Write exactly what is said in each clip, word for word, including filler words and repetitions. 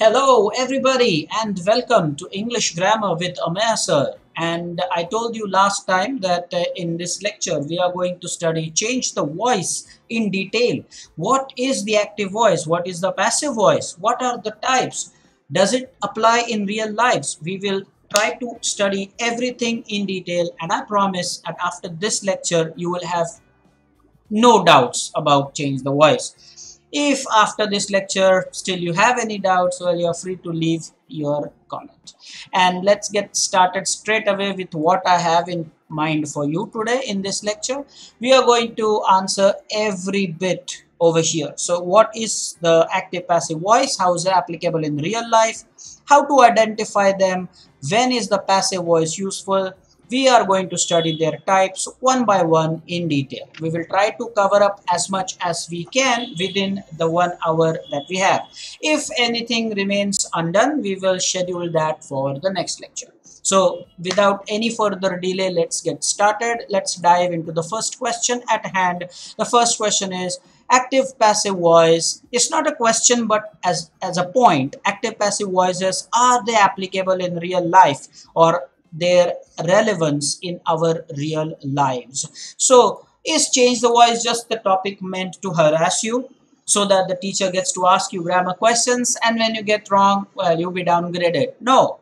Hello everybody and welcome to English Grammar with Ameya Sir. And I told you last time that uh, in this lecture we are going to study change the voice in detail. What is the active voice? What is the passive voice? What are the types? Does it apply in real lives? We will try to study everything in detail, and I promise that after this lecture you will have no doubts about change the voice. If after this lecture still you have any doubts, well, you are free to leave your comment. And let's get started straight away with what I have in mind for you today in this lecture. We are going to answer every bit over here. So what is the active passive voice? How is it applicable in real life? How to identify them? When is the passive voice useful? We are going to study their types one by one in detail. We will try to cover up as much as we can within the one hour that we have. If anything remains undone, we will schedule that for the next lecture. So without any further delay, let's get started. Let's dive into the first question at hand. The first question is active passive voice. It's not a question, but as, as a point, active passive voices, are they applicable in real life or their relevance in our real lives? So is change the voice just the topic meant to harass you so that the teacher gets to ask you grammar questions, and when you get wrong, well, you'll be downgraded? No.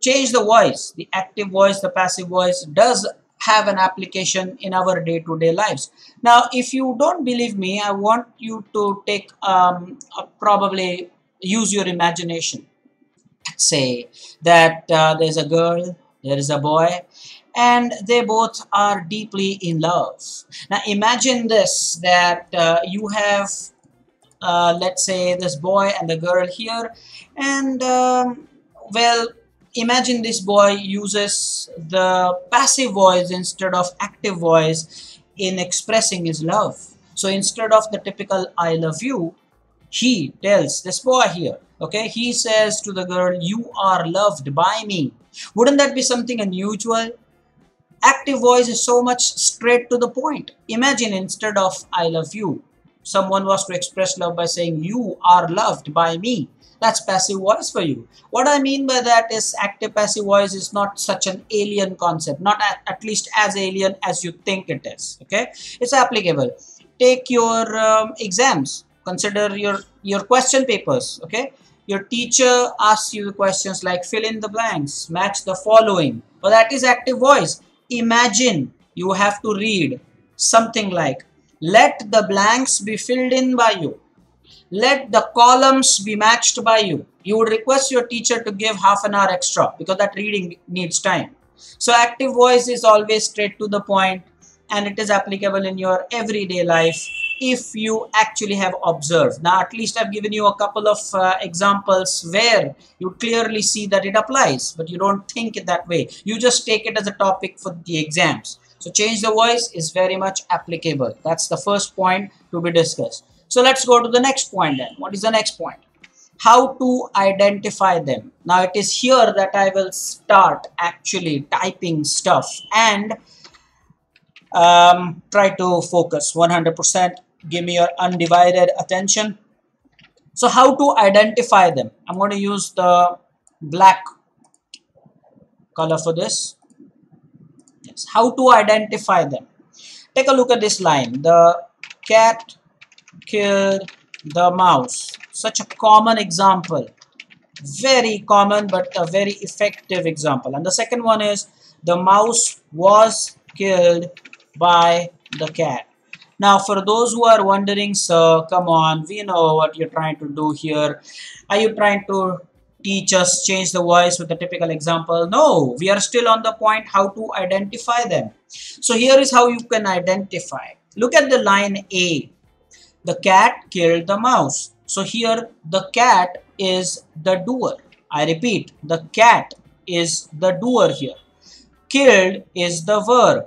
Change the voice, the active voice, the passive voice, does have an application in our day-to-day lives. Now, if you don't believe me, I want you to take um, probably use your imagination. Say that uh, there's a girl, there is a boy, and they both are deeply in love. Now imagine this, that uh, you have uh, let's say this boy and the girl here, and um, well, imagine this boy uses the passive voice instead of active voice in expressing his love. So instead of the typical I love you, he tells this boy here, okay, he says to the girl, you are loved by me. Wouldn't that be something unusual? Active voice is so much straight to the point. Imagine instead of I love you, someone was to express love by saying you are loved by me. That's passive voice for you. What I mean by that is active passive voice is not such an alien concept, not at, at least as alien as you think it is, okay? It's applicable. Take your um, exams. Consider your, your question papers, okay? Your teacher asks you questions like fill in the blanks, match the following. Well, that is active voice. Imagine you have to read something like, let the blanks be filled in by you. Let the columns be matched by you. You would request your teacher to give half an hour extra because that reading needs time. So active voice is always straight to the point, and it is applicable in your everyday life if you actually have observed. Now, at least I've given you a couple of uh, examples where you clearly see that it applies, but you don't think it that way. You just take it as a topic for the exams. So change the voice is very much applicable. That's the first point to be discussed. So let's go to the next point then. What is the next point? How to identify them. Now, it is here that I will start actually typing stuff and um, try to focus one hundred percent. Give me your undivided attention. So how to identify them? I'm going to use the black color for this. Yes. How to identify them. Take a look at this line. The cat killed the mouse. Such a common example. Very common, but a very effective example. And the second one is the mouse was killed by the cat. Now, for those who are wondering, sir, come on, we know what you're trying to do here. Are you trying to teach us change the voice with a typical example? No, we are still on the point how to identify them. So here is how you can identify. Look at the line A. The cat killed the mouse. So here the cat is the doer. I repeat, the cat is the doer here. Killed is the verb.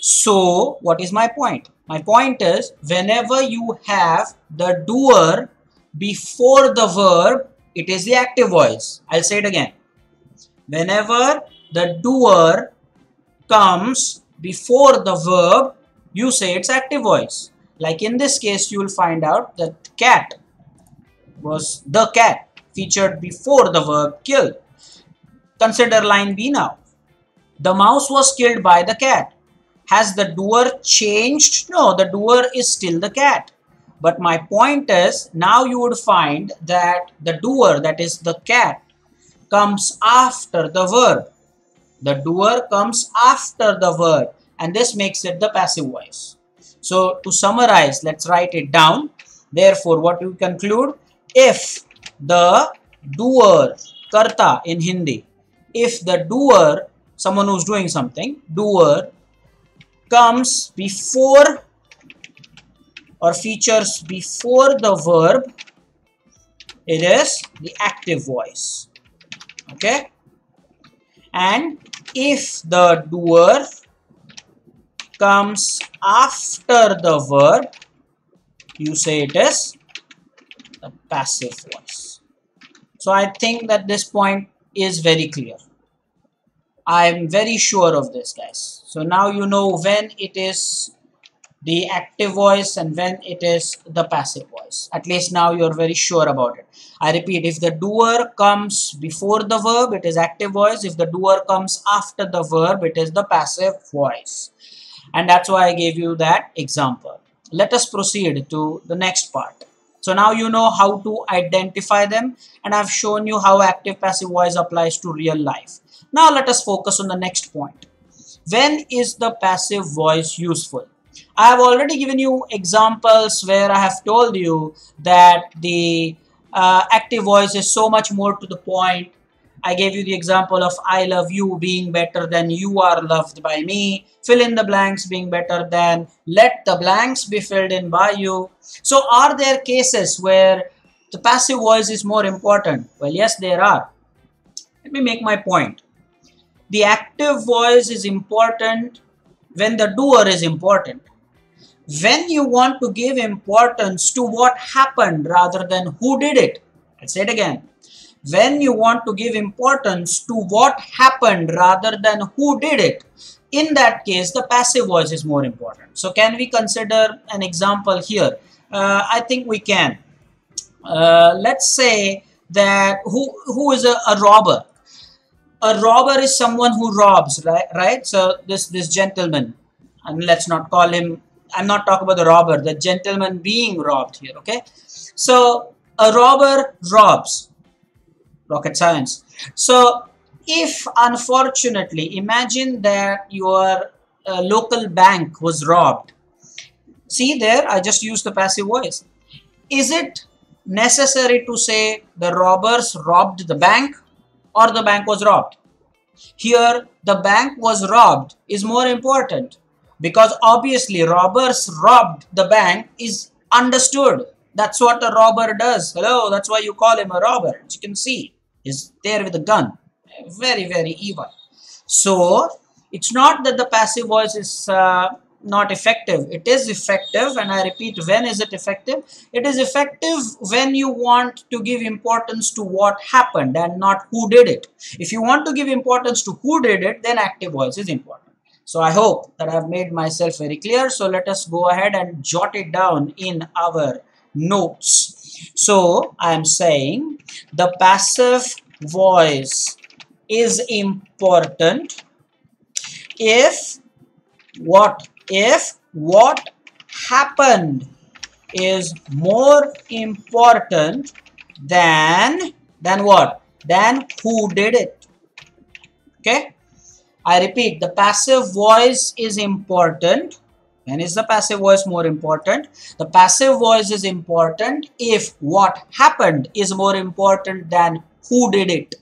So what is my point? My point is, whenever you have the doer before the verb, it is the active voice. I'll say it again. Whenever the doer comes before the verb, you say it's active voice. Like in this case, you will find out that cat was the cat. featured before the verb kill. Consider line B now. The mouse was killed by the cat. Has the doer changed? No, the doer is still the cat. But my point is, now you would find that the doer, that is the cat, comes after the verb. The doer comes after the verb, and this makes it the passive voice. So to summarize, let's write it down. Therefore, what you conclude? If the doer, karta in Hindi, if the doer, someone who's doing something, doer comes before or features before the verb, it is the active voice. Okay? And if the doer comes after the verb, you say it is the passive voice. So I think that this point is very clear. I am very sure of this, guys. So now you know when it is the active voice and when it is the passive voice. At least now you are very sure about it. I repeat, if the doer comes before the verb, it is active voice. If the doer comes after the verb, it is the passive voice. And that's why I gave you that example. Let us proceed to the next part. So now you know how to identify them, and I've shown you how active passive voice applies to real life. Now let us focus on the next point. When is the passive voice useful? I have already given you examples where I have told you that the uh, active voice is so much more to the point. I gave you the example of I love you being better than you are loved by me, fill in the blanks being better than, let the blanks be filled in by you. So are there cases where the passive voice is more important? Well, yes, there are. Let me make my point. The active voice is important when the doer is important. When you want to give importance to what happened rather than who did it. I'll say it again. When you want to give importance to what happened rather than who did it, in that case, the passive voice is more important. So can we consider an example here? Uh, I think we can. Uh, let's say that who, who is a, a robber? A robber is someone who robs, right? Right? So this, this gentleman, and let's not call him, I'm not talking about the robber, the gentleman being robbed here, okay? So a robber robs. Rocket science. So if unfortunately, imagine that your uh, local bank was robbed. See there, I just used the passive voice. Is it necessary to say the robbers robbed the bank or the bank was robbed? Here, the bank was robbed is more important because obviously robbers robbed the bank is understood. That's what a robber does. Hello, that's why you call him a robber. As you can see, he's there with a gun. Very, very evil. So, it's not that the passive voice is uh, not effective. It is effective, and I repeat, when is it effective? It is effective when you want to give importance to what happened and not who did it. If you want to give importance to who did it, then active voice is important. So, I hope that I've made myself very clear. So, let us go ahead and jot it down in our notes. So, I am saying the passive voice is important if what if what happened is more important than than what than who did it. Okay, I repeat, the passive voice is important. And is the passive voice more important? The passive voice is important if what happened is more important than who did it.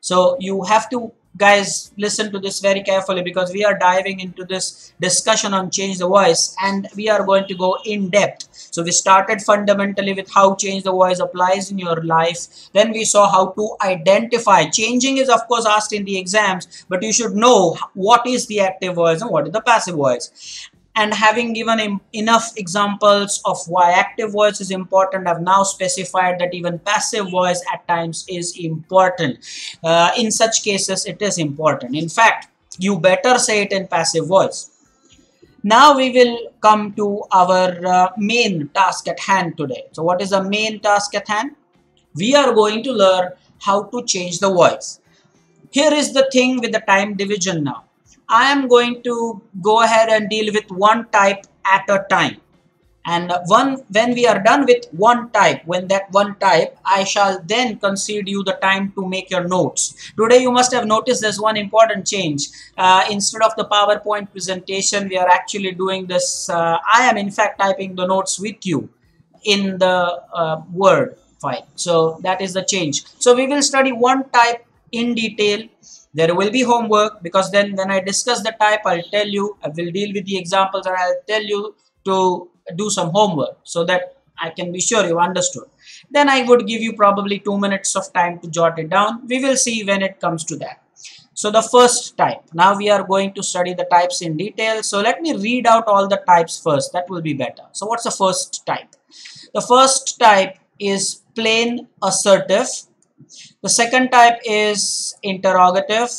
So you have to, guys, listen to this very carefully because we are diving into this discussion on Change the Voice and we are going to go in depth. So we started fundamentally with how Change the Voice applies in your life. Then we saw how to identify. Changing is of course asked in the exams, but you should know what is the active voice and what is the passive voice. And having given em- enough examples of why active voice is important, I've now specified that even passive voice at times is important. Uh, in such cases, it is important. In fact, you better say it in passive voice. Now we will come to our uh, main task at hand today. So what is the main task at hand? we are going to learn how to change the voice. Here is the thing with the time division now. I am going to go ahead and deal with one type at a time. And one, when we are done with one type, when that one type, I shall then concede you the time to make your notes. Today you must have noticed there's one important change. Uh, instead of the PowerPoint presentation, we are actually doing this. Uh, I am in fact typing the notes with you in the uh, Word file. So that is the change. So we will study one type in detail. There will be homework, because then when I discuss the type, I'll tell you, I will deal with the examples and I'll tell you to do some homework so that I can be sure you understood. Then I would give you probably two minutes of time to jot it down. We will see when it comes to that. So the first type, now we are going to study the types in detail. So let me read out all the types first, that will be better. So what's the first type? The first type is plain assertive. The second type is interrogative.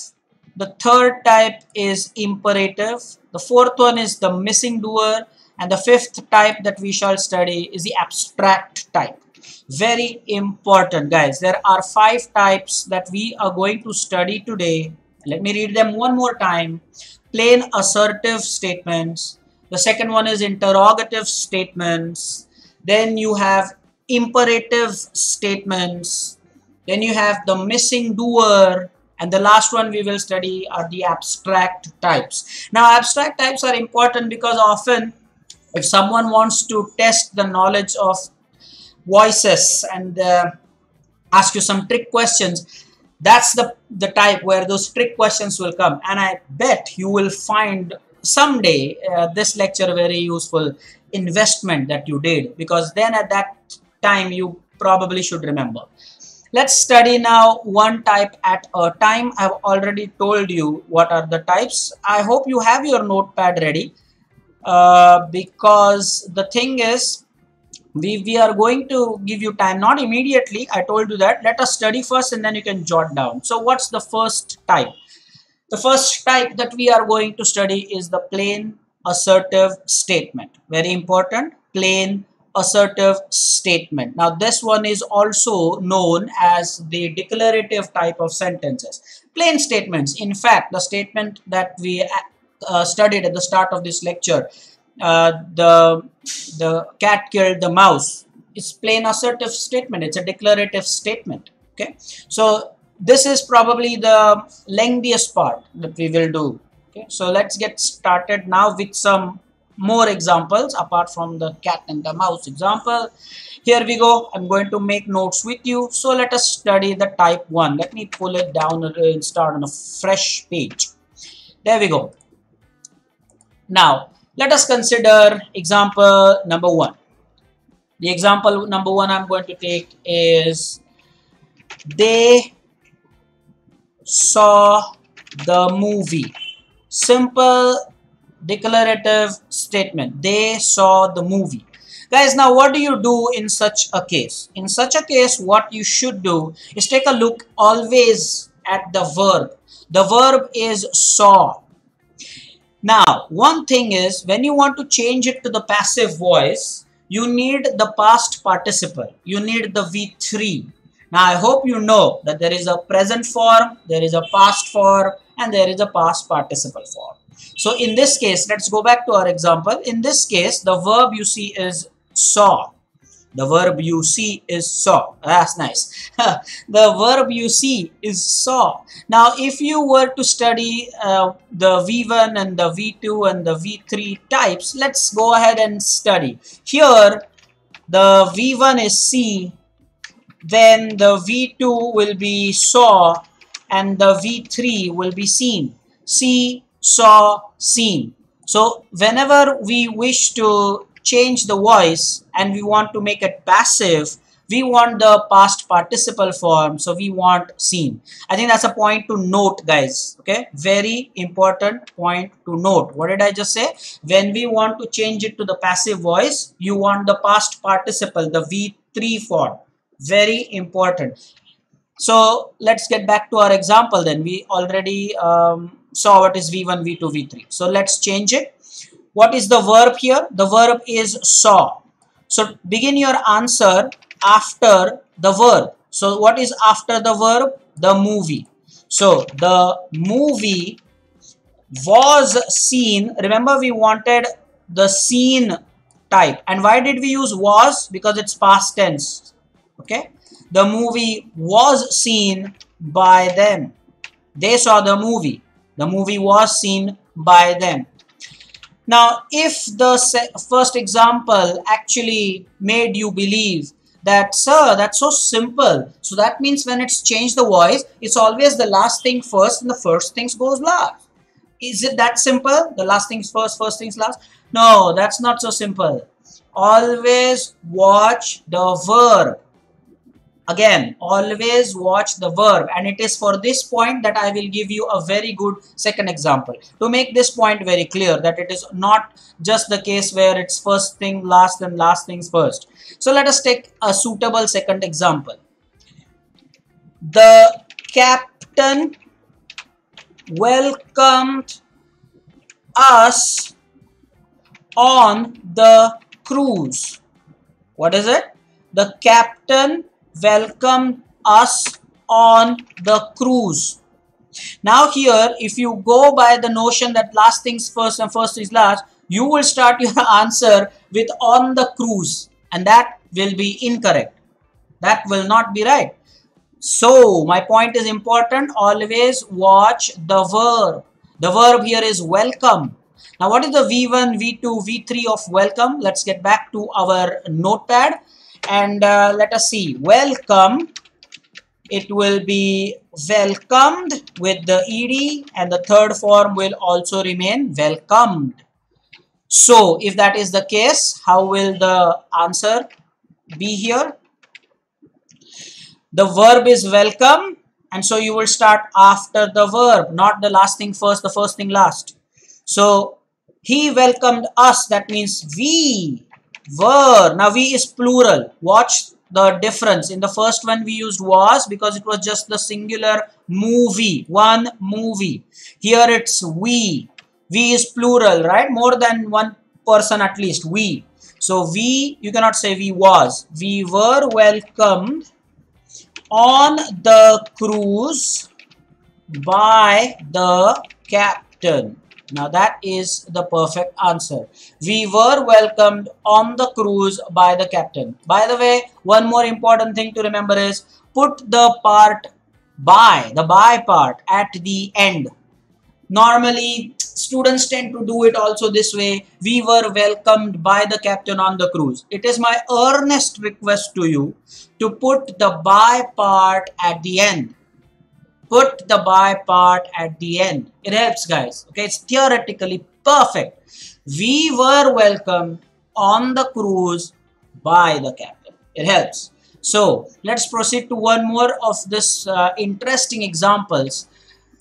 The third type is imperative. The fourth one is the missing doer. And the fifth type that we shall study is the abstract type. Very important, guys. There are five types that we are going to study today. Let me read them one more time. Plain assertive statements. The second one is interrogative statements. Then you have imperative statements. Then you have the missing doer. And the last one we will study are the abstract types. Now, abstract types are important because often if someone wants to test the knowledge of voices and uh, ask you some trick questions, that's the, the type where those trick questions will come. And I bet you will find someday uh, this lecture a very useful investment that you did, because then at that time you probably should remember. Let's study now one type at a time. I've already told you what are the types. I hope you have your notepad ready. Uh, because the thing is, we, we are going to give you time, not immediately, I told you that. Let us study first and then you can jot down. So what's the first type? The first type that we are going to study is the plain assertive statement. Very important, plain assertive statement. Now this one is also known as the declarative type of sentences. Plain statements, in fact, the statement that we Uh, studied at the start of this lecture, uh, the the cat killed the mouse. It's plain assertive statement. It's a declarative statement. Okay, so this is probably the lengthiest part that we will do. Okay, so let's get started now with some more examples apart from the cat and the mouse example. Here we go. I'm going to make notes with you. So let us study the type one. Let me pull it down and start on a fresh page. There we go. Now, let us consider example number one. The example number one I'm going to take is, they saw the movie. Simple declarative statement. They saw the movie. Guys, now what do you do in such a case? In such a case, what you should do is take a look always at the verb. The verb is saw. Now, one thing is, when you want to change it to the passive voice, you need the past participle. You need the V three. Now, I hope you know that there is a present form, there is a past form, and there is a past participle form. So, in this case, let's go back to our example. In this case, the verb you see is saw. The verb you see is saw. That's nice. The verb you see is saw. Now, if you were to study uh, the V one and the V two and the V three types, let's go ahead and study. Here, the V one is see, then the V two will be saw, and the V three will be seen. See, saw, seen. So, whenever we wish to change the voice and we want to make it passive, we want the past participle form, so we want seen. I think that's a point to note, guys. Okay, very important point to note. What did I just say? When we want to change it to the passive voice, you want the past participle, the V three form. Very important. So let's get back to our example then. We already um, saw what is V one, V two, V three. So let's change it. What is the verb here? The verb is saw. So begin your answer after the verb. So what is after the verb? The movie. So the movie was seen. Remember, we wanted the seen type. And why did we use was? Because it's past tense. Okay. The movie was seen by them. They saw the movie. The movie was seen by them. Now, if the first example actually made you believe that, sir, that's so simple. So that means when it's changed the voice, it's always the last thing first and the first things goes last. Is it that simple? The last things first, first things last? No, that's not so simple. Always watch the verb. Again, always watch the verb, and it is for this point that I will give you a very good second example to make this point very clear that it is not just the case where it's first thing last and last things first. So let us take a suitable second example. The captain welcomed us on the cruise. What is it? The captain welcome us on the cruise. Now here, if you go by the notion that last things first and first is last, you will start your answer with on the cruise, and that will be incorrect. That will not be right. So my point is important. Always watch the verb. The verb here is welcome. Now what is the V one, V two, V three of welcome? Let's get back to our notepad. And uh, let us see. Welcome, it will be welcomed with the ed, and the third form will also remain welcomed. So if that is the case, how will the answer be here? The verb is welcome, and so you will start after the verb, not the last thing first, the first thing last. So he welcomed us, that means we were. Now we is plural. Watch the difference. In the first one we used was because it was just the singular movie, one movie. Here it's we. We is plural, right? More than one person at least, we. So we, you cannot say we was. We were welcomed on the cruise by the captain. Now that is the perfect answer. We were welcomed on the cruise by the captain. By the way, one more important thing to remember is put the part by, the by part at the end. Normally, students tend to do it also this way. We were welcomed by the captain on the cruise. It is my earnest request to you to put the by part at the end. Put the by part at the end. It helps, guys. Okay, it's theoretically perfect. We were welcomed on the cruise by the captain. It helps. So let's proceed to one more of this uh, interesting examples.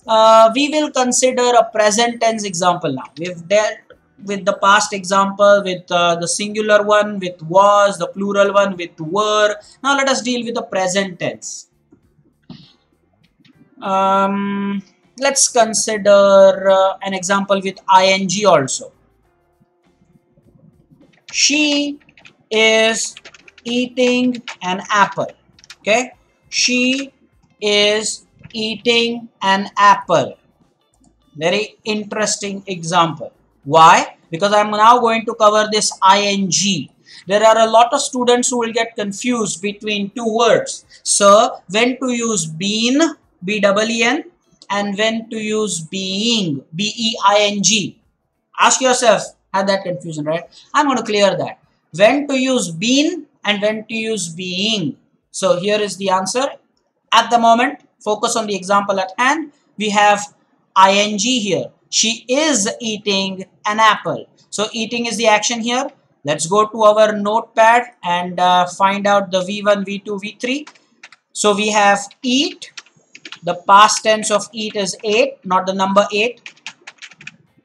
Uh, we will consider a present tense example now. We've dealt with the past example, with uh, the singular one, with was, the plural one, with were. Now let us deal with the present tense. Um, let's consider uh, an example with ing also. She is eating an apple. Okay. She is eating an apple. Very interesting example. Why? Because I'm now going to cover this ing. There are a lot of students who will get confused between two words. So when to use been, B E E N, and when to use being, B E I N G. Ask yourself, have that confusion, right? I'm going to clear that. When to use been and when to use being. So here is the answer. At the moment, focus on the example at hand. We have ing here. She is eating an apple. So eating is the action here. Let's go to our notepad and uh, find out the V one, V two, V three. So we have eat. The past tense of eat is ate, not the number eight.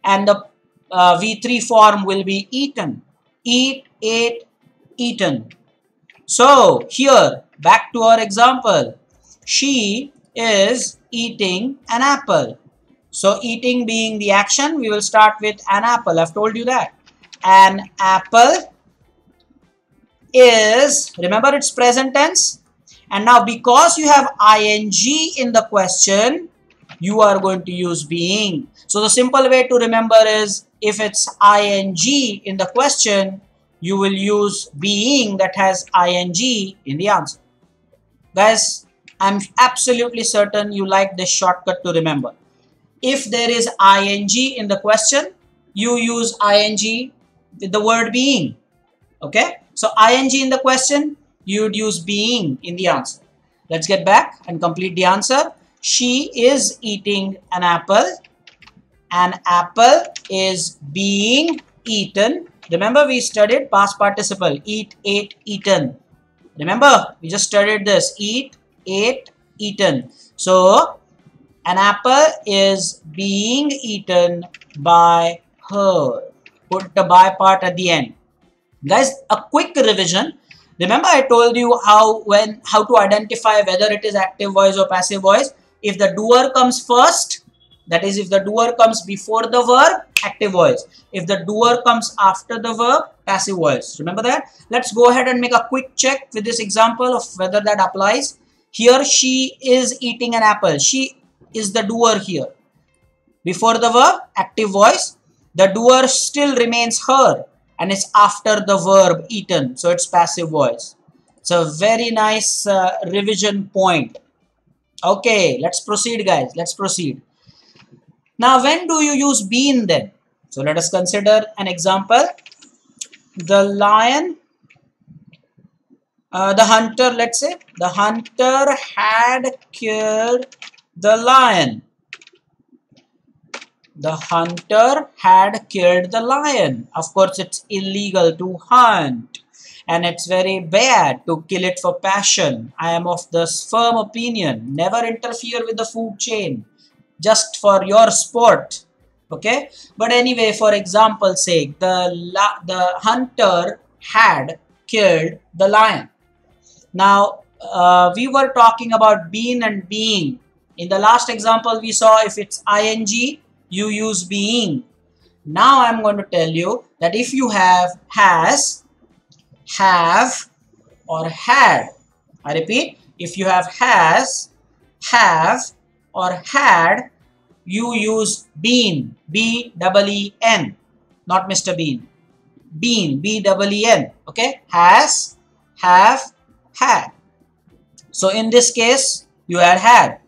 And the uh, V three form will be eaten. Eat, ate, eaten. So here, back to our example. She is eating an apple. So eating being the action, we will start with an apple. I've told you that. An apple is, remember it's present tense. And now because you have ing in the question, you are going to use being. So the simple way to remember is, if it's ing in the question, you will use being that has ing in the answer. Guys, I'm absolutely certain you like this shortcut to remember. If there is ing in the question, you use ing with the word being. Okay? So ing in the question, you'd use being in the answer. Let's get back and complete the answer. She is eating an apple. An apple is being eaten. Remember, we studied past participle. Eat, ate, eaten. Remember, we just studied this. Eat, ate, eaten. So, an apple is being eaten by her. Put the by part at the end. Guys, a quick revision. Remember, I told you how when how to identify whether it is active voice or passive voice. If the doer comes first, that is, if the doer comes before the verb, active voice. If the doer comes after the verb, passive voice. Remember that? Let's go ahead and make a quick check with this example of whether that applies. Here, she is eating an apple. She is the doer here. Before the verb, active voice. The doer still remains her. And it's after the verb eaten. So it's passive voice. It's a very nice uh, revision point. Okay, let's proceed, guys. Let's proceed. Now, when do you use been then? So let us consider an example. The lion, uh, the hunter, let's say. The hunter had killed the lion. The hunter had killed the lion. Of course, it's illegal to hunt. And it's very bad to kill it for passion. I am of the firm opinion. Never interfere with the food chain. Just for your sport. Okay? But anyway, for example's sake, the, the hunter had killed the lion. Now, uh, we were talking about been and being. In the last example, we saw if it's ing, you use being. Now I'm going to tell you that if you have has, have or had. I repeat, if you have has, have or had, you use been. B E E N. Not Mister Bean. Been. B E E N. Okay. Has, have, had. So in this case, you had had.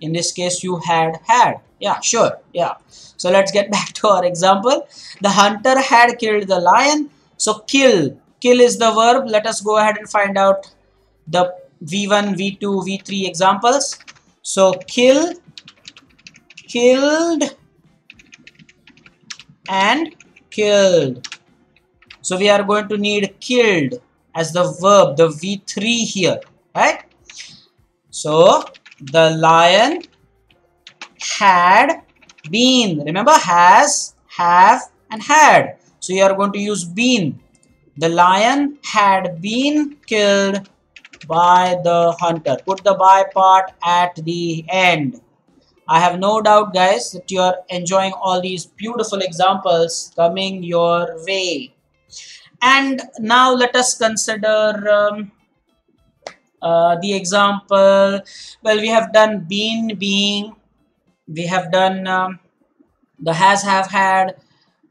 In this case, you had had. Yeah, sure. Yeah. So let's get back to our example. The hunter had killed the lion. So kill. Kill is the verb. Let us go ahead and find out the V one, V two, V three examples. So kill, killed, and killed. So we are going to need killed as the verb, the V three here, right? So the lion had been. Remember, has, have, and had. So you are going to use been. The lion had been killed by the hunter. Put the by part at the end. I have no doubt, guys, that you are enjoying all these beautiful examples coming your way. And now let us consider um, uh, the example. Well, we have done been, being. We have done um, the has, have, had.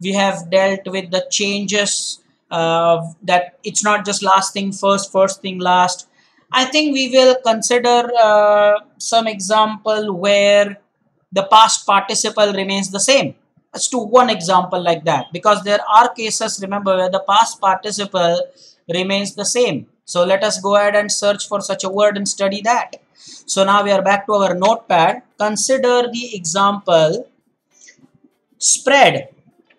We have dealt with the changes uh, that it's not just last thing first, first thing last. I think we will consider uh, some example where the past participle remains the same. Let's do one example like that, because there are cases, remember, where the past participle remains the same. So let us go ahead and search for such a word and study that. So now we are back to our notepad. Consider the example spread.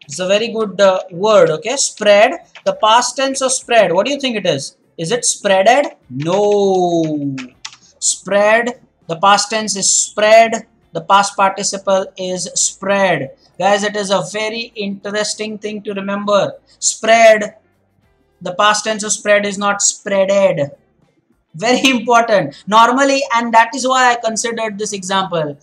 It's a very good uh, word, okay? Spread. The past tense of spread. What do you think it is? Is it spreaded? No. Spread. The past tense is spread. The past participle is spread. Guys, it is a very interesting thing to remember. Spread. The past tense of spread is not spreaded. Very important. Normally, and that is why I considered this example.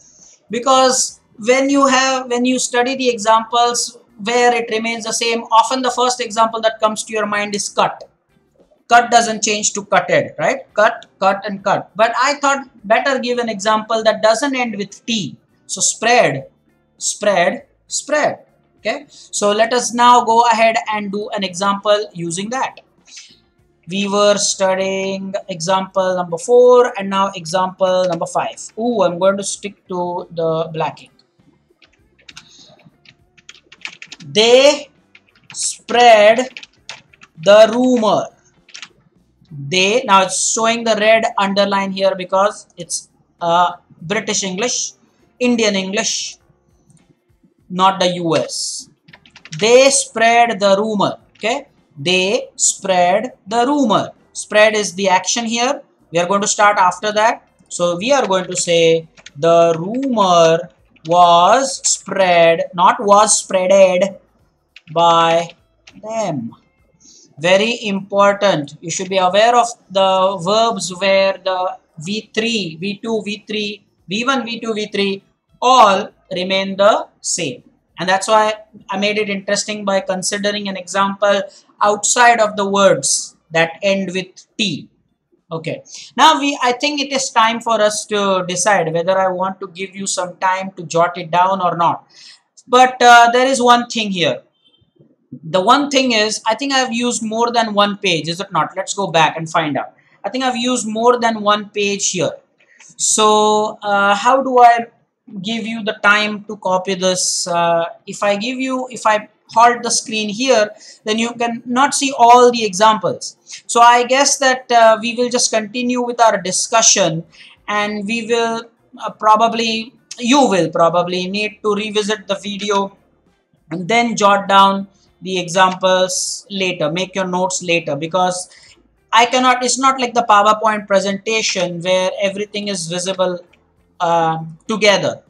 Because when you have, when you study the examples where it remains the same, often the first example that comes to your mind is cut. cut doesn't change to cutted, right? Cut, cut and cut. But I thought better give an example that doesn't end with T. So spread, spread, spread. Okay. So let us now go ahead and do an example using that. We were studying example number four and now example number five. Ooh, I'm going to stick to the black ink. They spread the rumor. They, now it's showing the red underline here because it's uh, British English, Indian English, not the U S. They spread the rumor, okay? They spread the rumor. Spread is the action here. We are going to start after that. So we are going to say the rumor was spread, not was spreaded by them. Very important. You should be aware of the verbs where the V three, V two, V three, V one, V two, V three all remain the same. And that's why I made it interesting by considering an example outside of the words that end with T. Okay. Now we, I think it is time for us to decide whether I want to give you some time to jot it down or not. But uh, there is one thing here. The one thing is, I think I've used more than one page, is it not? Let's go back and find out. I think I've used more than one page here. So uh, how do I give you the time to copy this? Uh, if I give you, if I halt the screen here, then you can not see all the examples. So I guess that uh, we will just continue with our discussion, and we will uh, probably, you will probably need to revisit the video and then jot down the examples later, make your notes later, because I cannot, it's not like the PowerPoint presentation where everything is visible uh, together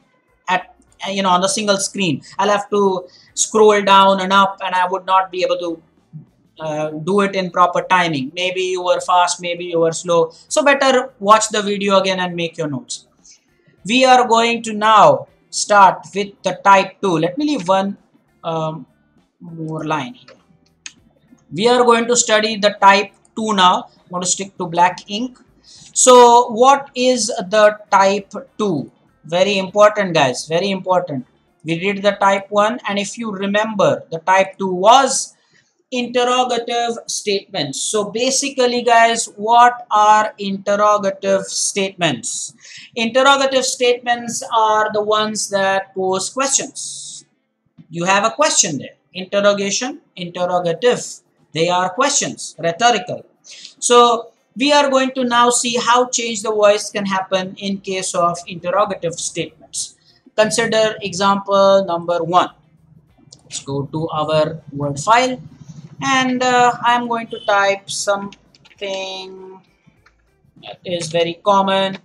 at, you know, on a single screen. I'll have to scroll down and up and I would not be able to uh, do it in proper timing. Maybe you were fast, maybe you were slow. So better watch the video again and make your notes. We are going to now start with the type two. Let me leave one um, more line here. We are going to study the type two now. I'm going to stick to black ink. So what is the type two? Very important, guys, very important. We did the type one, and if you remember, the type two was interrogative statements. So basically, guys, what are interrogative statements? Interrogative statements are the ones that pose questions. You have a question there. Interrogation, interrogative. They are questions, rhetorical. So we are going to now see how change the voice can happen in case of interrogative statements. Consider example number one. Let's go to our Word file, and uh, I'm going to type something that is very common.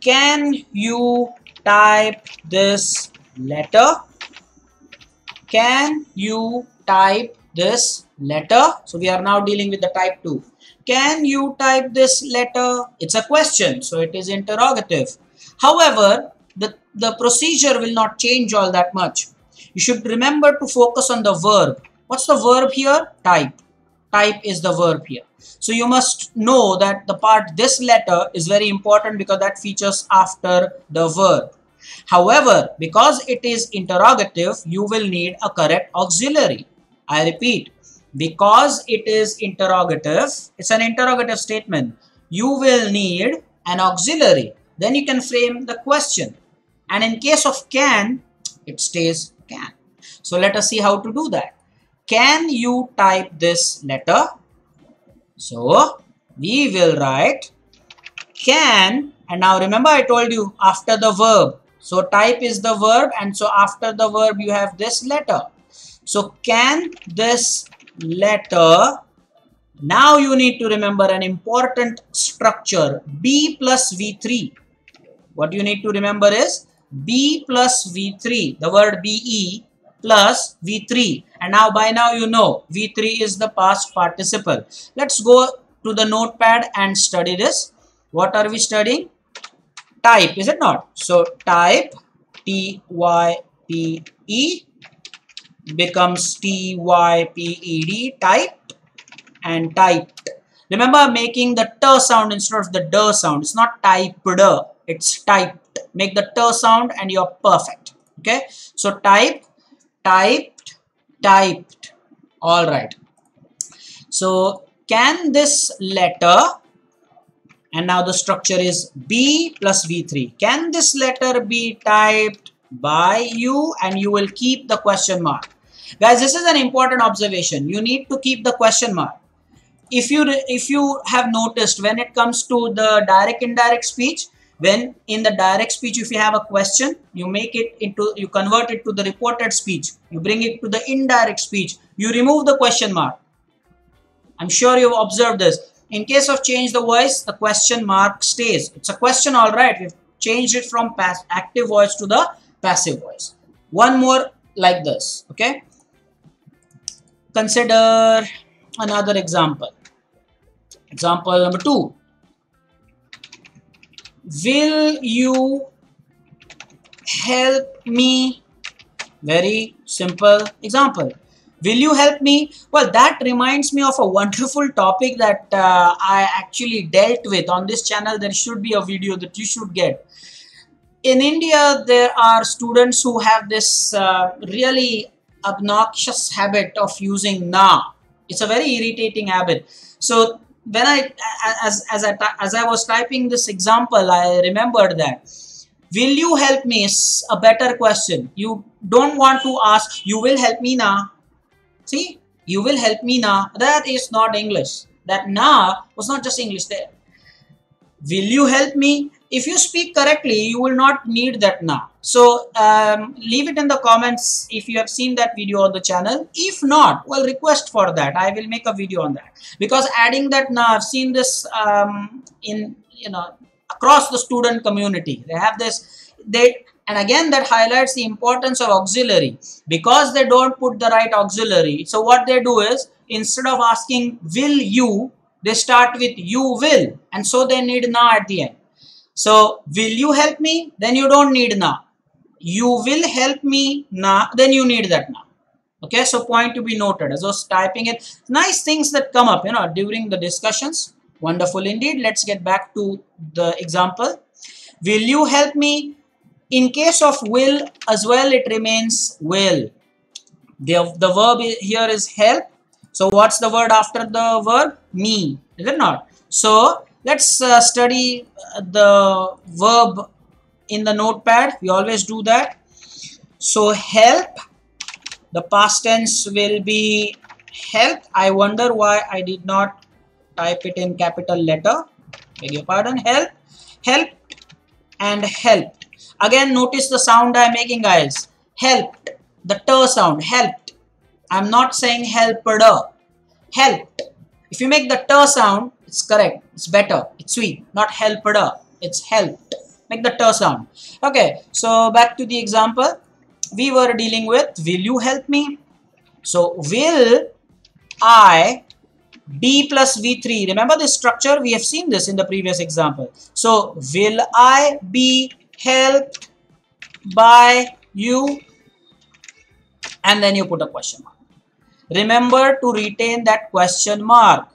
Can you type this letter? Can you type this letter? So we are now dealing with the type two. Can you type this letter? It's a question, so it is interrogative. However, the, the procedure will not change all that much. You should remember to focus on the verb. What's the verb here? Type. Type is the verb here. So you must know that the part this letter is very important because that features after the verb. However, because it is interrogative, you will need a correct auxiliary. I repeat, because it is interrogative, it's an interrogative statement, you will need an auxiliary. Then you can frame the question. And in case of can, it stays can. So let us see how to do that. Can you type this letter? So we will write can, and now remember I told you after the verb. So type is the verb, and so after the verb you have this letter. So can this letter, now you need to remember an important structure, B plus V three. What you need to remember is B plus V three, the word B E plus V three. And now by now you know V three is the past participle. Let's go to the notepad and study this. What are we studying? Type, is it not? So type, T Y P E. Becomes T Y P E D, typed, and typed. Remember making the T sound instead of the D sound. It's not typed, it's typed. Make the T sound and you're perfect. Okay. So type, typed, typed. Alright. So can this letter, and now the structure is B plus V three. Can this letter be typed by you? And you will keep the question mark. Guys, this is an important observation. You need to keep the question mark. If you if you have noticed, when it comes to the direct indirect speech, when in the direct speech if you have a question, you make it into, you convert it to the reported speech. You bring it to the indirect speech. You remove the question mark. I'm sure you've observed this. In case of change the voice, the question mark stays. It's a question, all right. We've changed it from pass active voice to the passive voice. One more like this, okay? Consider another example. Example number two. Will you help me? Very simple example. Will you help me? Well, that reminds me of a wonderful topic that uh, I actually dealt with on this channel. There should be a video that you should get. In India, there are students who have this uh, really obnoxious habit of using na. It's a very irritating habit. So when I, as, as, I, as I was typing this example, I remembered that. Will you help me is a better question. You don't want to ask, you will help me na. See, you will help me na. That is not English. That na was not just English there. Will you help me? If you speak correctly, you will not need that na. So, um, leave it in the comments if you have seen that video on the channel. If not, well, request for that. I will make a video on that. Because adding that na, I've seen this um, in, you know, across the student community. They have this, they... And again, that highlights the importance of auxiliary. Because they don't put the right auxiliary, so what they do is, instead of asking, will you, they start with, you will. And so they need na at the end. So, will you help me? Then you don't need na. You will help me na, then you need that na. Okay, so point to be noted. As I was typing it, nice things that come up, you know, during the discussions. Wonderful indeed. Let's get back to the example. Will you help me? In case of will as well, it remains will. The, the verb here is help. So what's the word after the verb? Me, is it not? So let's uh, study the verb in the notepad. We always do that. So help, the past tense will be help. I wonder why I did not type it in capital letter. Beg your pardon. Help, helped and helped. Again, notice the sound I'm making, guys. Helped. The T sound. Helped. I'm not saying helped. Helped. If you make the T sound, it's correct. It's better. It's sweet. Not helped. It's helped. Make the T sound. Okay. So, back to the example. We were dealing with, will you help me? So, will I... B plus V three. Remember this structure? We have seen this in the previous example. So, will I be... helped by you, and then you put a question mark. Remember to retain that question mark.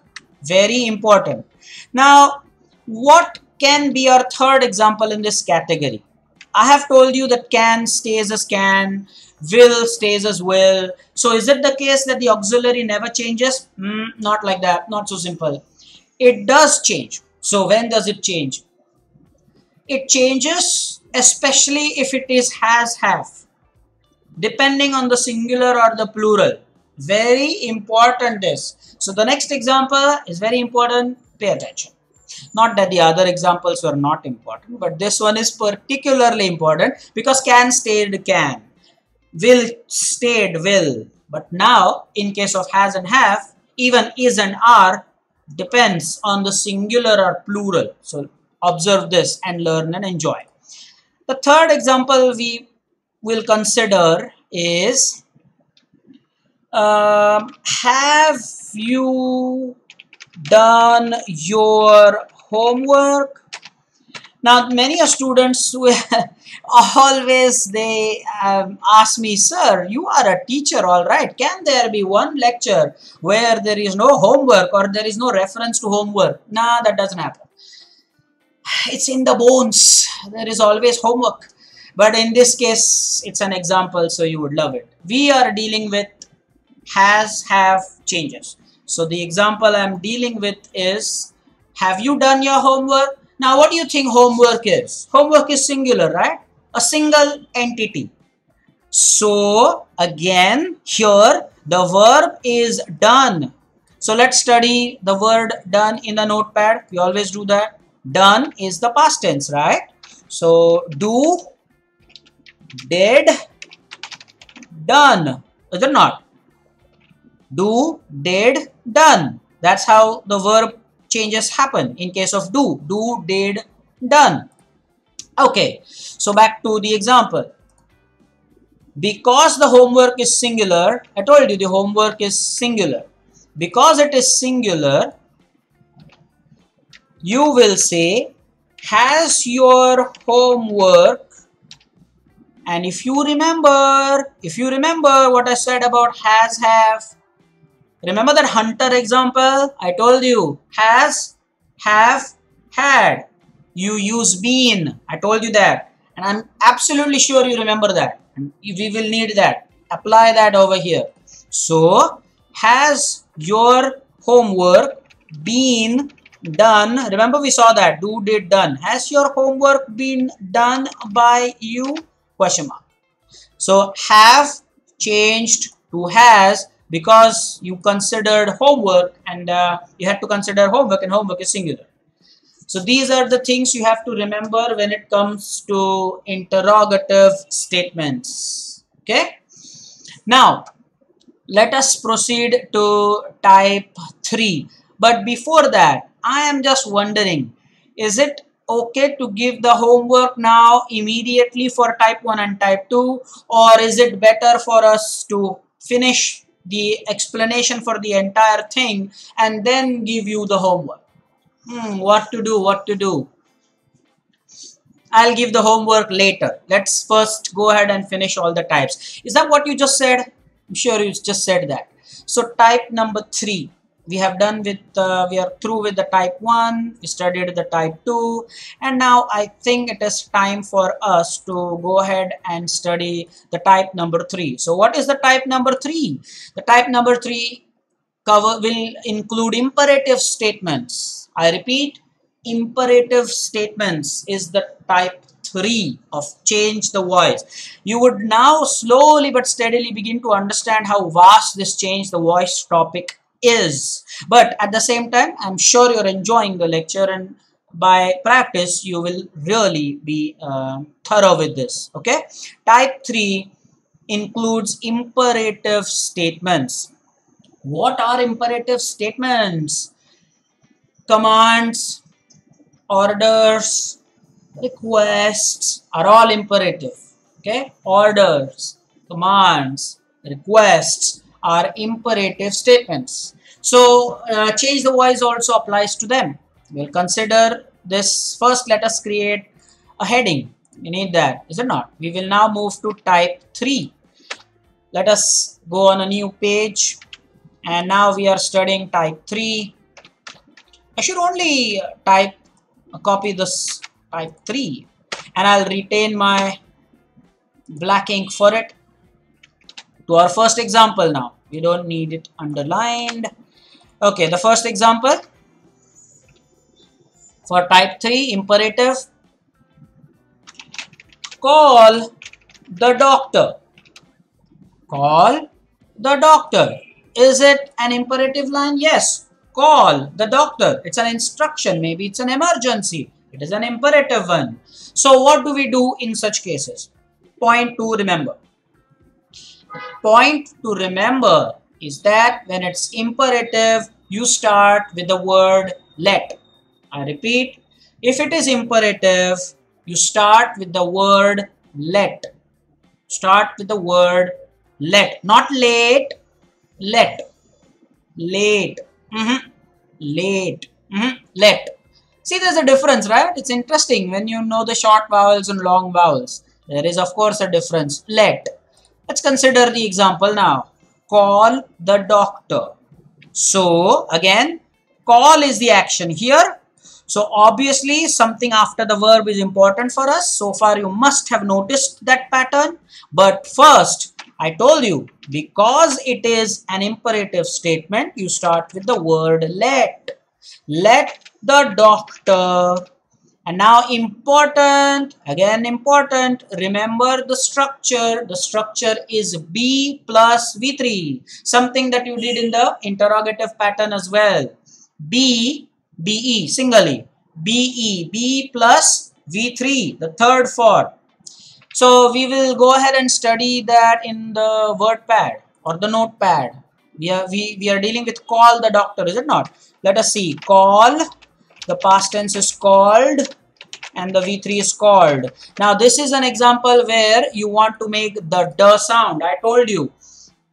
Very important. Now, what can be our third example in this category? I have told you that can stays as can, will stays as will. So is it the case that the auxiliary never changes? Mm, not like that. Not so simple. It does change. So when does it change? It changes especially if it is has, have, depending on the singular or the plural. Very important this. So the next example is very important. Pay attention. Not that the other examples were not important, but this one is particularly important because can stayed can, will stayed will. But now in case of has and have, even is and are depends on the singular or plural. So observe this and learn and enjoy. The third example we will consider is uh, have you done your homework? Now, many students always they um, ask me, sir, you are a teacher, all right. Can there be one lecture where there is no homework or there is no reference to homework? Nah, that doesn't happen. It's in the bones. There is always homework. But in this case, it's an example, so you would love it. We are dealing with has, have, changes. So the example I'm dealing with is, have you done your homework? Now, what do you think homework is? Homework is singular, right? A single entity. So again, here the verb is done. So let's study the word done in the notepad. We always do that. Done is the past tense, right? So do, did, done. Is it not? Do, did, done. That's how the verb changes happen in case of do. Do, did, done. Okay, so back to the example. Because the homework is singular, I told you the homework is singular. Because it is singular, you will say, has your homework, and if you remember, if you remember what I said about has, have, remember that hunter example? I told you, has, have, had. You use been. I told you that. And I'm absolutely sure you remember that. And we will need that. Apply that over here. So, has your homework been done? Remember we saw that. Do, did, done. Has your homework been done by you? Question mark. So, have changed to has, because you considered homework and uh, you had to consider homework, and homework is singular. So these are the things you have to remember when it comes to interrogative statements. Okay. Now, let us proceed to type three. But before that, I am just wondering, is it okay to give the homework now immediately for type one and type two, or is it better for us to finish the explanation for the entire thing and then give you the homework? Hmm, what to do, what to do? I'll give the homework later. Let's first go ahead and finish all the types. Is that what you just said? I'm sure you just said that. So type number three, we have done with, uh, we are through with the type one, we studied the type two, and now I think it is time for us to go ahead and study the type number three. So what is the type number three? The type number three cover will include imperative statements. I repeat, imperative statements is the type three of change the voice. You would now slowly but steadily begin to understand how vast this change the voice topic is. is but at the same time, I'm sure you're enjoying the lecture, and by practice you will really be uh, thorough with this. Okay, type three includes imperative statements. What are imperative statements? Commands, orders, requests are all imperative. Okay, orders, commands, requests are imperative statements. So uh, change the voice also applies to them. We'll consider this first. Let us create a heading. You need that, is it not? We will now move to type three. Let us go on a new page, and now we are studying type three. I should only type copy this type three, and I'll retain my black ink for it. To our first example now. We don't need it underlined. Okay, the first example for type three, imperative. Call the doctor. Call the doctor. Is it an imperative line? Yes. Call the doctor. It's an instruction. Maybe it's an emergency. It is an imperative one. So what do we do in such cases? Point to remember. Point to remember is that when it's imperative, you start with the word let. I repeat, if it is imperative, you start with the word let. Start with the word let. Not late, let. Late. Mm-hmm. Late. Mm-hmm. Let. See, there's a difference, right? It's interesting when you know the short vowels and long vowels. There is, of course, a difference. Let. Let's consider the example now. Call the doctor. So, again, call is the action here. So, obviously, something after the verb is important for us. So far, you must have noticed that pattern. But first, I told you, because it is an imperative statement, you start with the word let. Let the doctor. And now important, again important, remember the structure. The structure is be plus V three, something that you did in the interrogative pattern as well. Be, be, singly, be, be plus V three, the third form. So we will go ahead and study that in the WordPad or the notepad. We are, we, we are dealing with call the doctor, is it not? Let us see, call. The past tense is called and the V three is called. Now, this is an example where you want to make the D sound. I told you,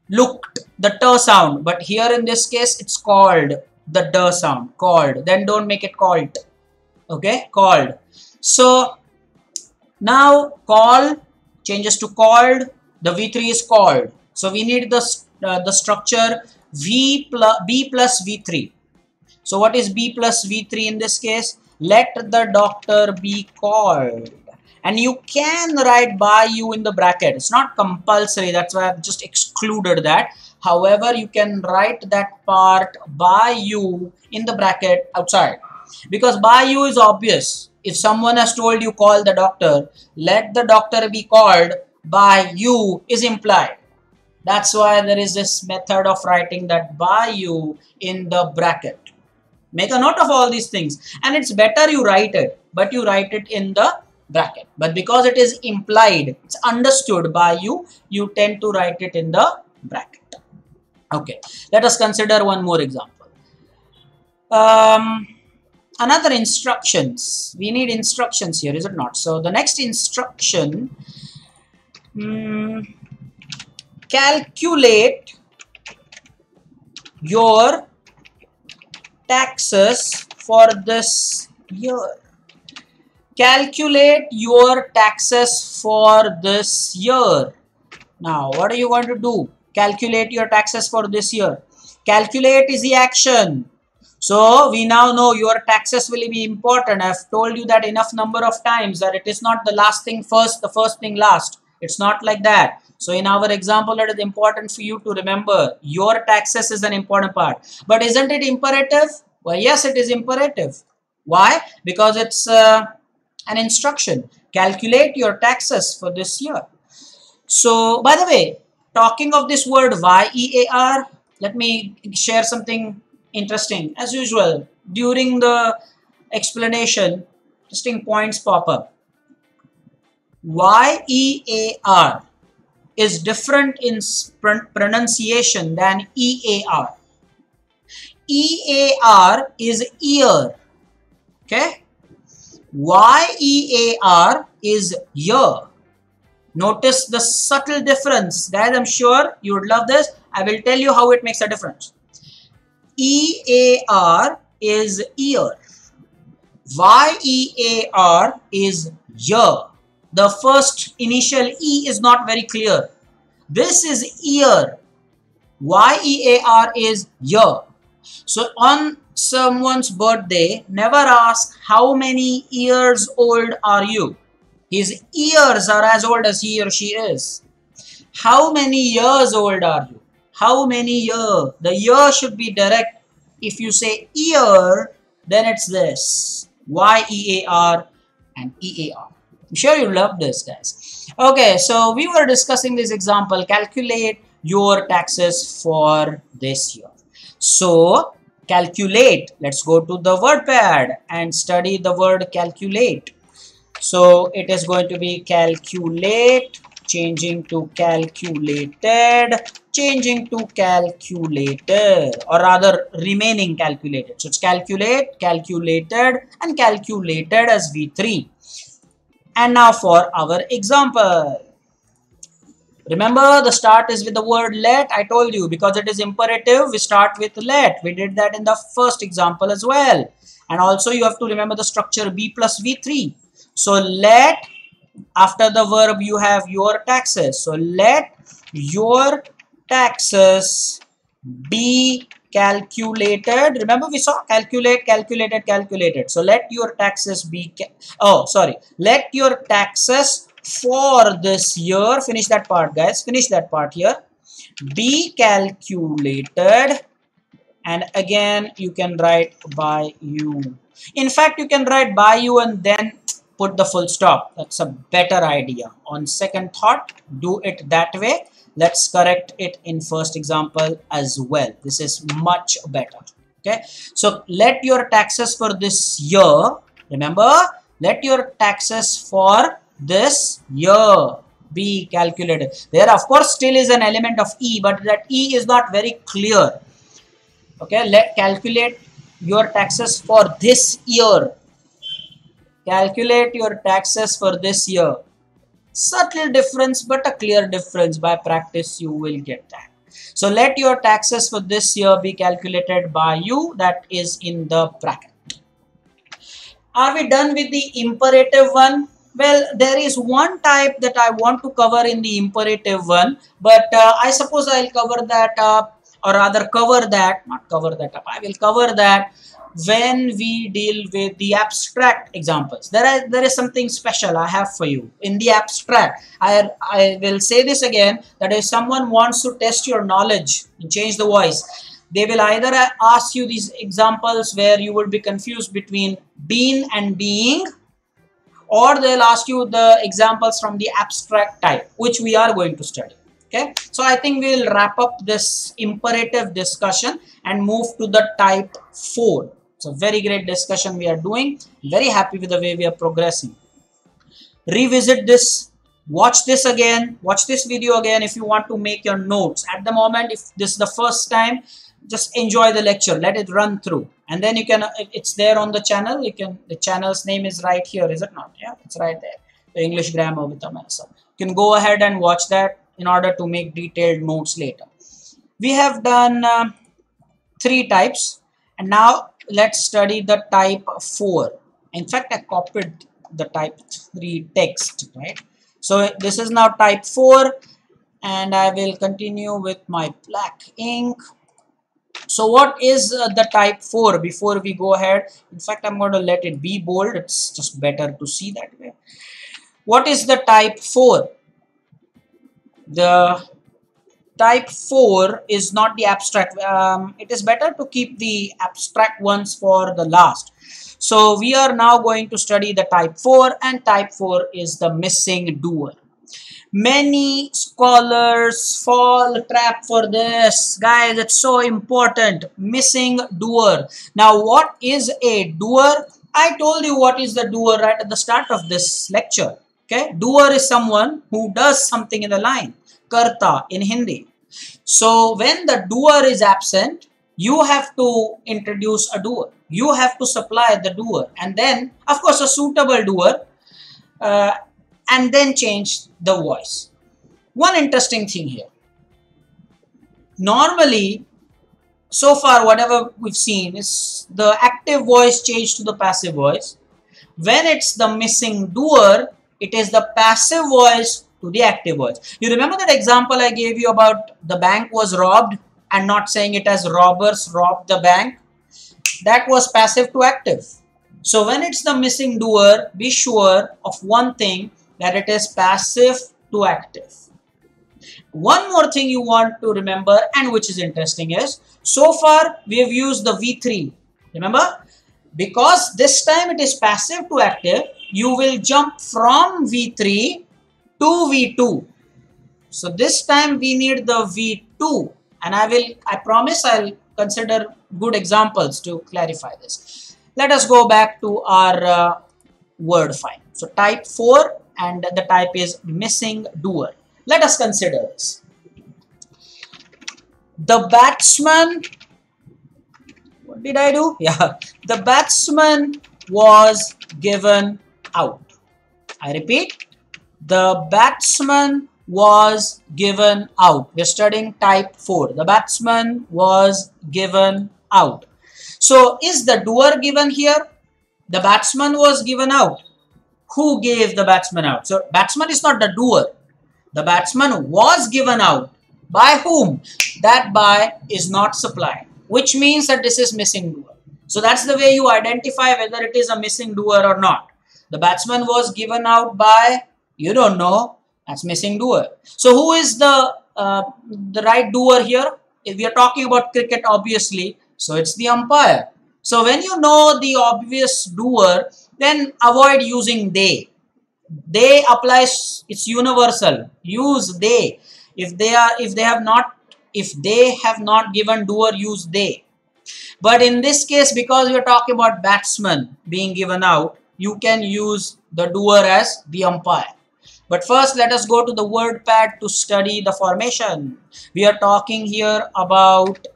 looked, the T sound. But here in this case, it's called, the D sound, called. Then don't make it called. Okay, called. So, now call changes to called. The V three is called. So, we need the, uh, the structure V plus, B plus V three. So, what is B plus V three in this case? Let the doctor be called. And you can write by you in the bracket. It's not compulsory. That's why I've just excluded that. However, you can write that part by you in the bracket outside. Because by you is obvious. If someone has told you call the doctor, let the doctor be called, by you is implied. That's why there is this method of writing that by you in the bracket. Make a note of all these things, and it's better you write it, but you write it in the bracket. But because it is implied, it's understood by you, you tend to write it in the bracket. Okay, let us consider one more example. Um, another instructions. We need instructions here, is it not? So the next instruction, um, calculate your taxes for this year. Calculate your taxes for this year. Now, what are you going to do? Calculate your taxes for this year. Calculate is the action. So, we now know your taxes will be important. I've told you that enough number of times that it is not the last thing first, the first thing last. It's not like that. So, in our example, it is important for you to remember your taxes is an important part. But isn't it imperative? Well, yes, it is imperative. Why? Because it's uh, an instruction. Calculate your taxes for this year. So, by the way, talking of this word year, let me share something interesting. As usual, during the explanation, interesting points pop up. Year is different in pronunciation than E A R. E A R is ear. Okay? Y E A R is year. Notice the subtle difference. Guys, I'm sure you would love this. I will tell you how it makes a difference. E A R is ear. Y E A R is year. The first initial E is not very clear. This is year. Y E A R is year. So on someone's birthday, never ask how many years old are you. His ears are as old as he or she is. How many years old are you? How many year? The year should be direct. If you say year, then it's this. Y E A R and E A R. I'm sure you love this, guys. Okay, so we were discussing this example. Calculate your taxes for this year. So, calculate. Let's go to the WordPad and study the word calculate. So, it is going to be calculate, changing to calculated, changing to calculator, or rather remaining calculated. So, it's calculate, calculated, and calculated as V three. And now for our example, Remember, the start is with the word let. I told you, because it is imperative, we start with let. We did that in the first example as well. And also you have to remember the structure B plus V three. So let, after the verb you have your taxes. So let your taxes be calculated. Remember, we saw calculate, calculated, calculated. So let your taxes be, oh sorry, let your taxes for this year, finish that part guys, finish that part here, be calculated. And again you can write by you. In fact, you can write by you and then put the full stop. That's a better idea. On second thought, do it that way. Let's correct it in first example as well. This is much better. Okay, so let your taxes for this year. Remember, let your taxes for this year be calculated. There of course still is an element of E, but that E is not very clear. Okay, let calculate your taxes for this year. Calculate your taxes for this year. Subtle difference, but a clear difference. By practice you will get that. So let your taxes for this year be calculated by you. That is in the bracket. Are we done with the imperative one? Well, there is one type that I want to cover in the imperative one, but uh, I suppose I'll cover that up, or rather cover that, not cover that up, I will cover that when we deal with the abstract examples. There are, there is something special I have for you in the abstract. I, I will say this again, that if someone wants to test your knowledge and change the voice, they will either ask you these examples where you would be confused between been and being, or they'll ask you the examples from the abstract type, which we are going to study. Okay, so I think we'll wrap up this imperative discussion and move to the type four. It's a very great discussion we are doing. Very happy with the way we are progressing. Revisit this, watch this again, watch this video again if you want to make your notes. At the moment, if this is the first time, just enjoy the lecture, let it run through. And then you can, it's there on the channel, you can, the channel's name is right here, is it not? Yeah, it's right there, the English Grammar with Ameya Sir. You can go ahead and watch that in order to make detailed notes later. We have done uh, three types, and now let's study the type four. In fact, I copied the type three text, right? So this is now type four, and I will continue with my black ink. So what is uh, the type four before we go ahead? In fact, I'm going to let it be bold. It's just better to see that way. What is the type four? The type four is not the abstract. Um, it is better to keep the abstract ones for the last. So we are now going to study the type four, and type four is the missing doer. Many scholars fall trap for this. Guys, it's so important. Missing doer. Now, what is a doer? I told you what is the doer right at the start of this lecture. Okay, doer is someone who does something in the line. Karta in Hindi. So when the doer is absent, you have to introduce a doer. You have to supply the doer. And then, of course, a suitable doer. Uh, and then change the voice. One interesting thing here. Normally, so far whatever we've seen is the active voice changed to the passive voice. When it's the missing doer, it is the passive voice to the active voice. You remember that example I gave you about the bank was robbed and not saying it as robbers robbed the bank? That was passive to active. So when it's the missing doer, be sure of one thing, that it is passive to active. One more thing you want to remember, and which is interesting, is so far we have used the V three. Remember, because this time it is passive to active, you will jump from V three to V two. So this time we need the V two, and I will, I promise I'll consider good examples to clarify this. Let us go back to our uh, word file. So type four, and the type is missing doer. Let us consider this. The batsman, what did I do? Yeah, the batsman was given out. I repeat, the batsman was given out. We are studying type four. The batsman was given out. So is the doer given here? The batsman was given out. Who gave the batsman out? So batsman is not the doer. The batsman was given out. By whom? That by is not supplied, which means that this is missing doer. So that's the way you identify whether it is a missing doer or not. The batsman was given out by, you don't know, that's missing doer. So who is the, uh, the right doer here? If we are talking about cricket, obviously, so it's the umpire. So when you know the obvious doer, then avoid using they. They applies, it's universal. Use they. If they are, if they have not, if they have not given doer, use they. But in this case, because we are talking about batsman being given out, you can use the doer as the umpire. But first, let us go to the word pad to study the formation. We are talking here about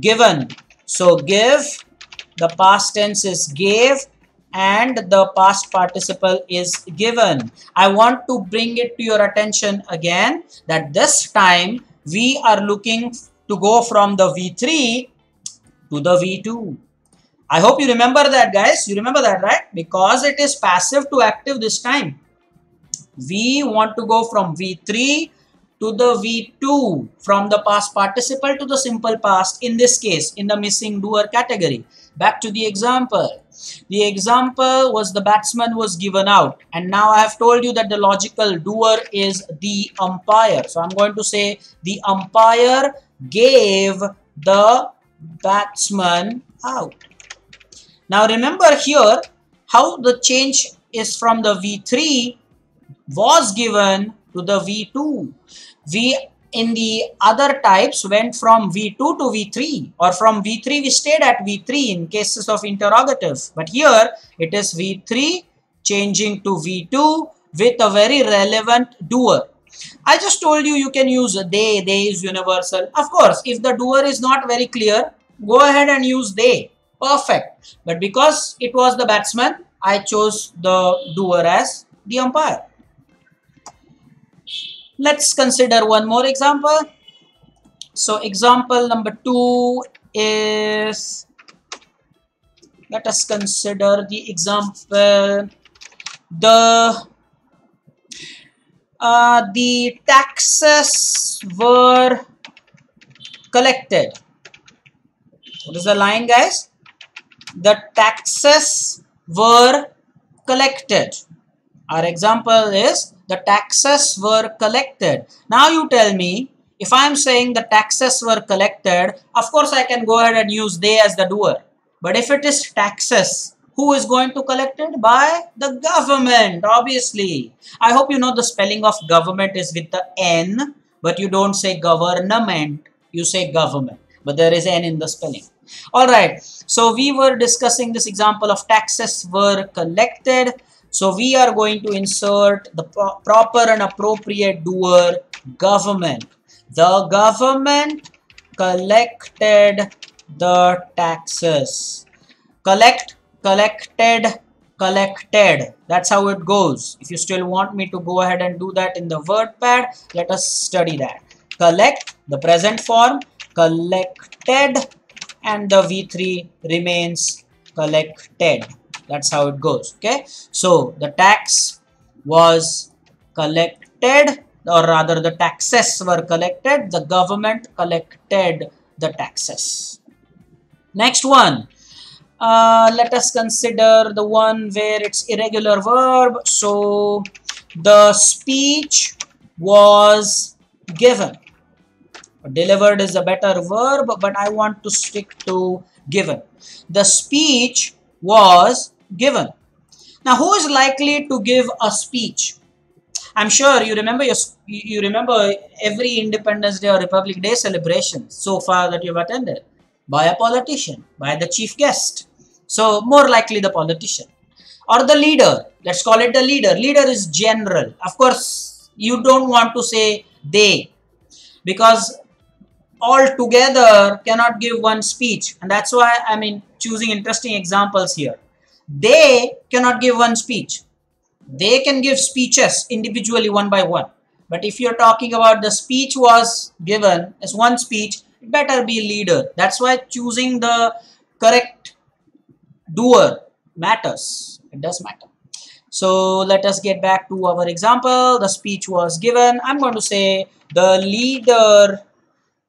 given. So give, the past tense is gave, and the past participle is given. I want to bring it to your attention again that this time we are looking to go from the V three to the V two. I hope you remember that, guys. You remember that, right? Because it is passive to active this time. We want to go from V three to the V two, from the past participle to the simple past, in this case, in the missing doer category. Back to the example. The example was the batsman was given out. And now I have told you that the logical doer is the umpire. So I'm going to say the umpire gave the batsman out. Now remember here how the change is from the V three was given to the V two. We in the other types went from V two to V three, or from V three we stayed at V three in cases of interrogative. But here it is V three changing to V two with a very relevant doer. I just told you you can use they. They is universal. Of course, if the doer is not very clear, go ahead and use they. Perfect. But because it was the batsman, I chose the doer as the umpire. Let's consider one more example. So example number two is, let us consider the example, the, uh, the taxes were collected. What is the line, guys? The taxes were collected. Our example is the taxes were collected. Now you tell me, if I am saying the taxes were collected, of course I can go ahead and use they as the doer. But if it is taxes, who is going to collect it? By the government, obviously. I hope you know the spelling of government is with the N, but you don't say government, you say government. But there is N in the spelling. Alright, so we were discussing this example of taxes were collected. So we are going to insert the pro proper and appropriate doer, government. The government collected the taxes. Collect, collected, collected. That's how it goes. If you still want me to go ahead and do that in the word pad, let us study that. Collect, the present form, collected, and the V three remains collected. That's how it goes, okay? So, the tax was collected, or rather the taxes were collected. The government collected the taxes. Next one. Uh, let us consider the one where it's irregular verb. So, the speech was given. Delivered is a better verb, but I want to stick to given. The speech was given. Now, who is likely to give a speech? I'm sure you remember your, you remember every Independence Day or Republic Day celebration so far that you've attended, by a politician, by the chief guest. So more likely the politician or the leader. Let's call it the leader. Leader is general. Of course, you don't want to say they, because all together cannot give one speech, and that's why I mean choosing interesting examples here. They cannot give one speech. They can give speeches individually, one by one. But if you're talking about the speech was given as one speech, it better be leader. That's why choosing the correct doer matters. It does matter. So let us get back to our example. The speech was given. I'm going to say the leader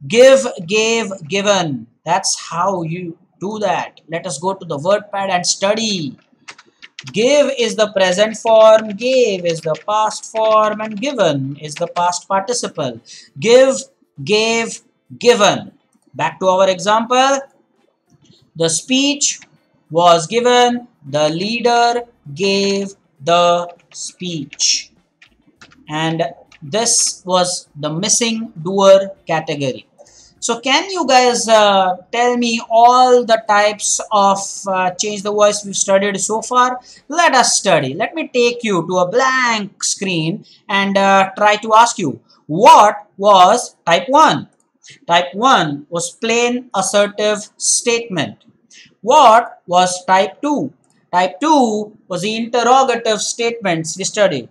give, gave, given. That's how you do that. Let us go to the WordPad and study. Give is the present form, gave is the past form, and given is the past participle. Give, gave, given. Back to our example. The speech was given. The leader gave the speech. And this was the missing doer category. So can you guys uh, tell me all the types of uh, change the voice we've studied so far? Let us study. Let me take you to a blank screen and uh, try to ask you, what was type one? Type one was plain assertive statement. What was type two? Type two was the interrogative statements we studied.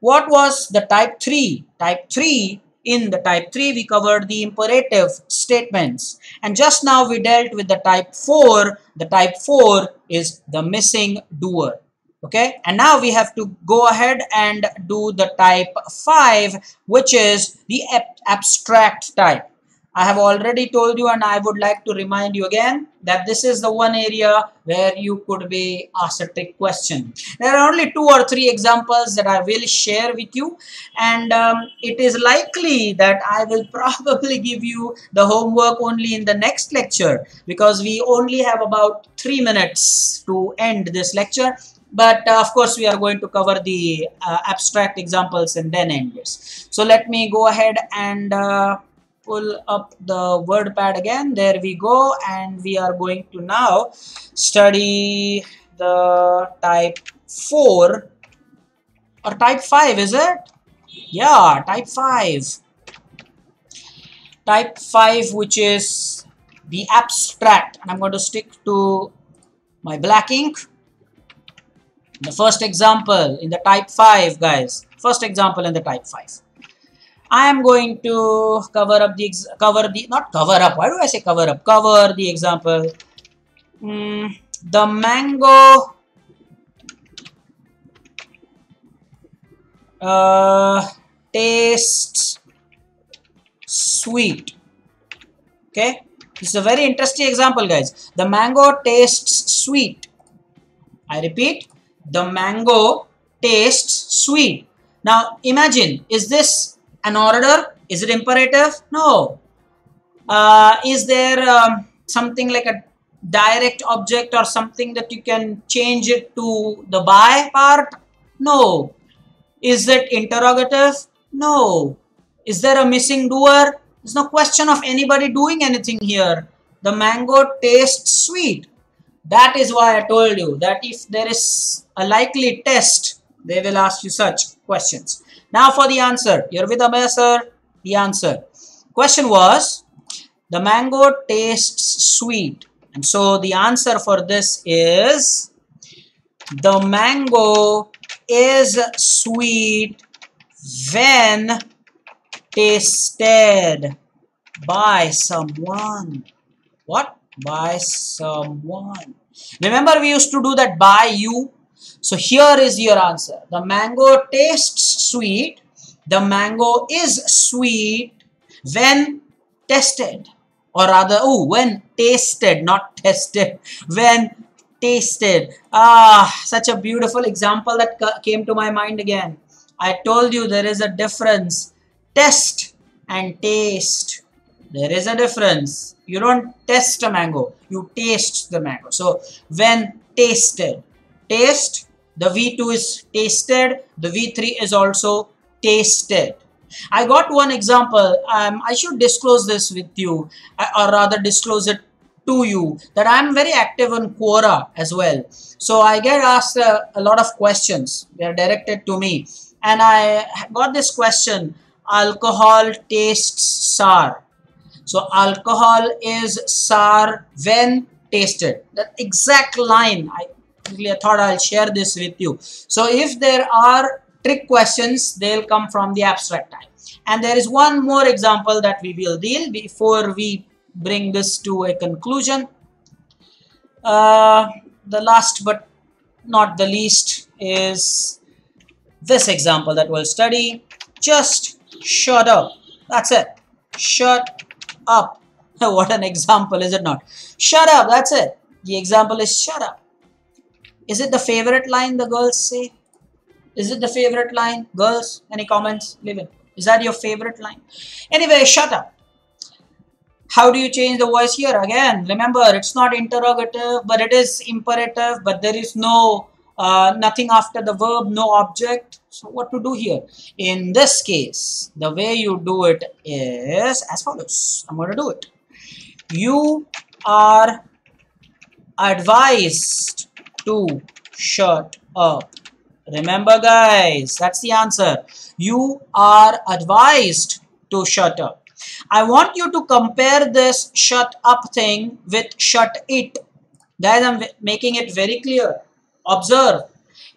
What was the type three? Type three, in the type three we covered the imperative statements. And just now we dealt with the type four. The type four is the missing doer. Okay, and now we have to go ahead and do the type five, which is the ab- abstract type. I have already told you, and I would like to remind you again that this is the one area where you could be asked a trick question. There are only two or three examples that I will share with you, and um, it is likely that I will probably give you the homework only in the next lecture, because we only have about three minutes to end this lecture. But uh, of course, we are going to cover the uh, abstract examples and then end this. So let me go ahead and uh, pull up the WordPad again. There we go. And we are going to now study the type four or type five, is it? Yeah, type five. Type five, which is the abstract. And I'm going to stick to my black ink. The first example in the type five, guys. First example in the type five. I am going to cover up the, ex cover the, not cover up, why do I say cover up? Cover the example. Mm, the mango, uh, tastes sweet. Okay, this is a very interesting example, guys. The mango tastes sweet. I repeat, the mango tastes sweet. Now imagine, is this an order? Is it imperative? No. Uh, is there um, something like a direct object or something that you can change it to the by part? No. Is it interrogative? No. Is there a missing doer? There's no question of anybody doing anything here. The mango tastes sweet. That is why I told you that if there is a likely test, they will ask you such questions. Now for the answer. You're with Ameya Sir. The answer. Question was, the mango tastes sweet. And so the answer for this is, the mango is sweet when tasted by someone. What? By someone. Remember we used to do that by you. So here is your answer. The mango tastes sweet. The mango is sweet when tested, or rather, oh, when tasted, not tested, when tasted. Ah, such a beautiful example that came to my mind again. I told you there is a difference. Test and taste. There is a difference. You don't test a mango. You taste the mango. So when tasted. Taste, the V two is tasted, the V three is also tasted. I got one example, um, I should disclose this with you, or rather disclose it to you, that I am very active on Quora as well. So I get asked uh, a lot of questions, they are directed to me. And I got this question, alcohol tastes sour. So alcohol is sour when tasted. That exact line, I I thought I'll share this with you. So if there are trick questions, they'll come from the abstract time. And there is one more example that we will deal before we bring this to a conclusion. Uh, the last but not the least is this example that we'll study. Just shut up. That's it. Shut up. What an example, is it not? Shut up. That's it. The example is shut up. Is it the favorite line the girls say? Is it the favorite line? Girls, any comments? Leave it. Is that your favorite line? Anyway, shut up. How do you change the voice here? Again, remember, it's not interrogative, but it is imperative, but there is no uh, nothing after the verb, no object. So what to do here? In this case, the way you do it is as follows. I'm going to do it. You are advised to shut up. Remember, guys, that's the answer. You are advised to shut up. I want you to compare this shut up thing with shut it. Guys, I'm making it very clear. Observe.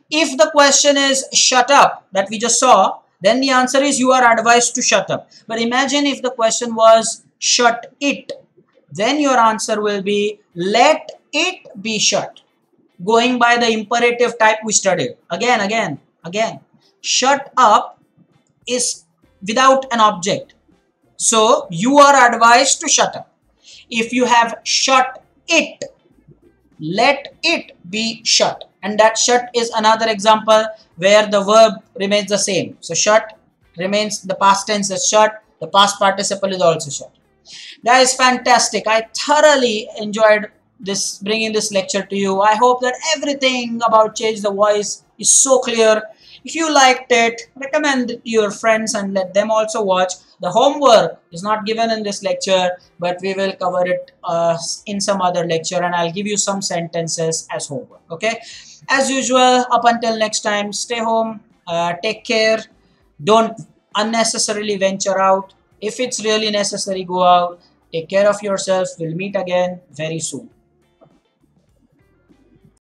If the question is shut up that we just saw, then the answer is you are advised to shut up. But imagine if the question was shut it, then your answer will be let it be shut. Going by the imperative type we studied. Again, again, again. Shut up is without an object. So, you are advised to shut up. If you have shut it, let it be shut. And that shut is another example where the verb remains the same. So, shut remains, the past tense is shut, the past participle is also shut. That is fantastic. I thoroughly enjoyed this, bringing this lecture to you. I hope that everything about change the voice is so clear. If you liked it, recommend it to your friends and let them also watch. The homework is not given in this lecture, but we will cover it uh, in some other lecture, and I'll give you some sentences as homework. Okay? As usual, up until next time, stay home, uh, take care, don't unnecessarily venture out. If it's really necessary, go out. Take care of yourselves. We'll meet again very soon.